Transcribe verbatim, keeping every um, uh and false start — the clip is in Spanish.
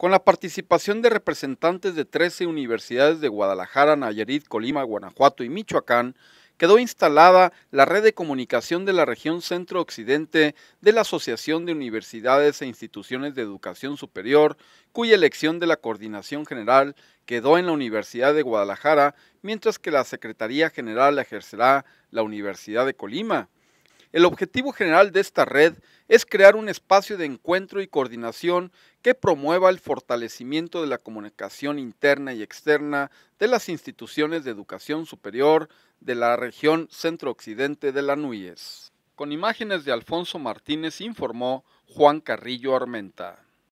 Con la participación de representantes de trece universidades de Guadalajara, Nayarit, Colima, Guanajuato y Michoacán, quedó instalada la red de comunicación de la región centro-occidente de la Asociación de Universidades e Instituciones de Educación Superior, cuya elección de la coordinación general quedó en la Universidad de Guadalajara, mientras que la Secretaría General la ejercerá la Universidad de Colima. El objetivo general de esta red es crear un espacio de encuentro y coordinación que promueva el fortalecimiento de la comunicación interna y externa de las instituciones de educación superior de la región centro-occidente de la ANUIES. Con imágenes de Alfonso Martínez informó Juan Carrillo Armenta.